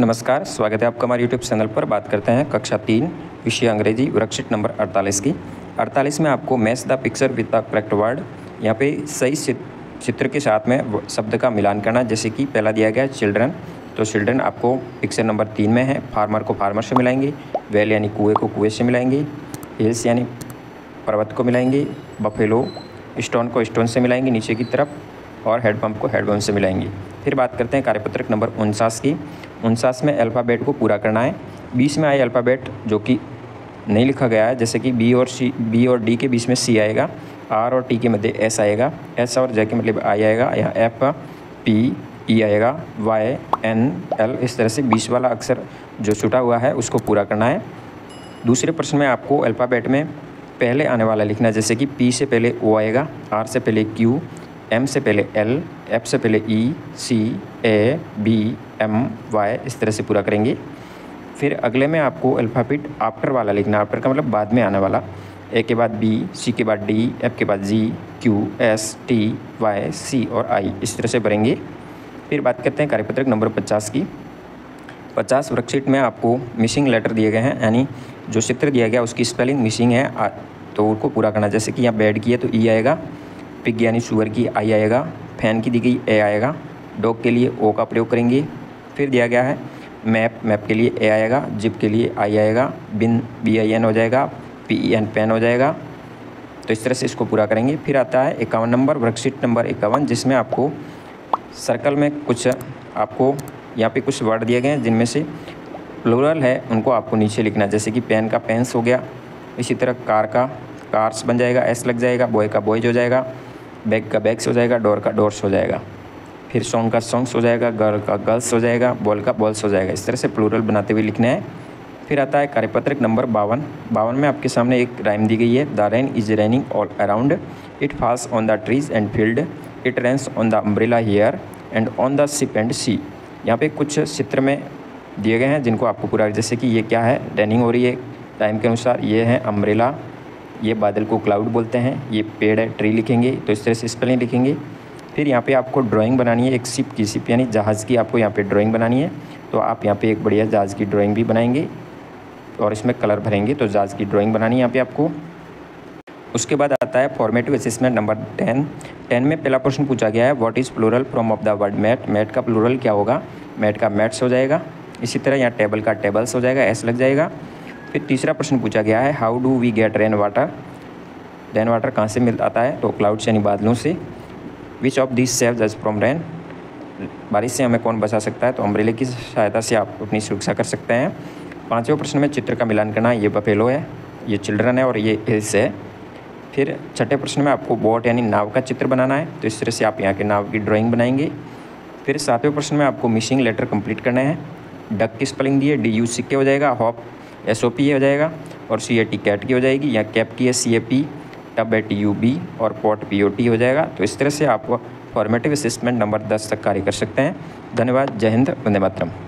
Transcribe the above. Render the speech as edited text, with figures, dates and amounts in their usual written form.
नमस्कार, स्वागत है आपका हमारे यूट्यूब चैनल पर। बात करते हैं कक्षा 3 विषय अंग्रेजी वर्कशीट नंबर 48 की। 48 में आपको match the picture with the correct word, यहाँ पे सही चित्र के साथ में शब्द का मिलान करना। जैसे कि पहला दिया गया चिल्ड्रन, तो चिल्ड्रन आपको पिक्चर नंबर 3 में है। फार्मर को फार्मर से मिलाएंगे, वेल यानी कुएँ को कुएँ से मिलाएंगे, हिल्स यानी पर्वत को मिलाएंगे, बफेलो स्टोन को स्टोन से मिलाएंगे नीचे की तरफ, और हेडपम्प को हेडपम्प से मिलाएंगे। फिर बात करते हैं कार्यपत्रक नंबर 49 की। 49 में अल्फ़ाबेट को पूरा करना है। 20 में आए अल्फ़ाबेट जो कि नहीं लिखा गया है, जैसे कि बी और डी के बीच में सी आएगा, आर और टी के मध्य एस आएगा, एस और जे के मतलब आई आएगा, यहाँ एफ पी ई आएगा, वाई एन एल, इस तरह से 20 वाला अक्षर जो छुटा हुआ है उसको पूरा करना है। दूसरे प्रश्न में आपको अल्फ़ाबेट में पहले आने वाला लिखना है, जैसे कि पी से पहले ओ आएगा, आर से पहले क्यू, एम से पहले एल, एफ से पहले E, C A B M Y, इस तरह से पूरा करेंगे। फिर अगले में आपको अल्फ़ाबेट आफ्टर वाला लिखना, आफ्टर का मतलब बाद में आने वाला। ए के बाद बी, सी के बाद डी, एफ के बाद G, Q S T Y C और आई, इस तरह से भरेंगे। फिर बात करते हैं कार्यपत्रक नंबर 50 की। 50 वर्कशीट में आपको मिसिंग लेटर दिए गए हैं, यानी जो चित्र दिया गया उसकी स्पेलिंग मिसिंग है तो उसको पूरा करना। जैसे कि यहाँ बेड की है तो ई आएगा, पिग यानी सुअर की आई आएगा, फैन की दी गई ए आएगा, डॉग के लिए ओ का प्रयोग करेंगे। फिर दिया गया है मैप, मैप के लिए ए आएगा, जिप के लिए आई आएगा, बिन BIN हो जाएगा, PEN पेन हो जाएगा, तो इस तरह से इसको पूरा करेंगे। फिर आता है 51 नंबर वर्कशीट नंबर 51, जिसमें आपको सर्कल में कुछ आपको यहाँ पे कुछ वर्ड दिए गए हैं जिनमें से प्लूरल है उनको आपको नीचे लिखना है। जैसे कि पेन का पेन्स हो गया, इसी तरह कार का कार्स बन जाएगा, एस लग जाएगा, बॉय का बॉयज हो जाएगा, बैग का बैग्स हो जाएगा, डोर का डोर्स हो जाएगा, फिर सॉन्ग का सॉन्ग्स हो जाएगा, गर्ल का गर्ल्स हो जाएगा, बॉल का बॉल्स हो जाएगा, इस तरह से प्लूरल बनाते हुए लिखना है। फिर आता है कार्यपत्रक नंबर 52। 52 में आपके सामने एक राइम दी गई है, the rain is raining all around, it falls on the trees and field, it rains on the umbrella here and on the ship and sea. यहाँ पे कुछ चित्र में दिए गए हैं जिनको आपको पूरा, जैसे कि ये क्या है, रेनिंग हो रही है टाइम के अनुसार, ये है अम्ब्रेला, ये बादल को क्लाउड बोलते हैं, ये पेड़ है ट्री लिखेंगे, तो इस तरह से स्पेलिंग लिखेंगे। फिर यहाँ पे आपको ड्राइंग बनानी है एक शिप की, शिप यानी जहाज़ की आपको यहाँ पे ड्राइंग बनानी है, तो आप यहाँ पे एक बढ़िया जहाज़ की ड्राइंग भी बनाएंगे और इसमें कलर भरेंगे, तो जहाज़ की ड्राइंग बनानी है यहाँ पे आपको। उसके बाद आता है फॉर्मेटिव असेसमेंट नंबर 10। 10 में पहला प्रश्न पूछा गया है what is plural from of the word mat, mat का प्लूरल क्या होगा, मैट का मैट्स हो जाएगा। इसी तरह यहाँ टेबल का टेबल्स हो जाएगा, एस लग जाएगा। फिर तीसरा प्रश्न पूछा गया है how do we get rain water, rain water कहाँ से मिल आता है, तो क्लाउड यानी बादलों से। Which of this saves us from rain, बारिश से हमें कौन बचा सकता है, तो अम्ब्रेला की सहायता से आप अपनी सुरक्षा कर सकते हैं। पाँचवें प्रश्न में चित्र का मिलान करना, ये बफेलो है, ये चिल्ड्रन है और ये हिल्स है। फिर छठे प्रश्न में आपको बोट यानी नाव का चित्र बनाना है, तो इस तरह से आप यहाँ के नाव की ड्राइंग बनाएंगे। फिर सातवें प्रश्न में आपको मिसिंग लेटर कंप्लीट करना है। डक की स्पेलिंग दी है, DUCK हो जाएगा, हॉप SOP हो जाएगा और CAT कैट की हो जाएगी, या कैप की है CAP, टब है TUB और पॉट POT हो जाएगा। तो इस तरह से आप फॉर्मेटिव असेसमेंट नंबर 10 तक कार्य कर सकते हैं। धन्यवाद, जय हिंद, वंदे मातरम।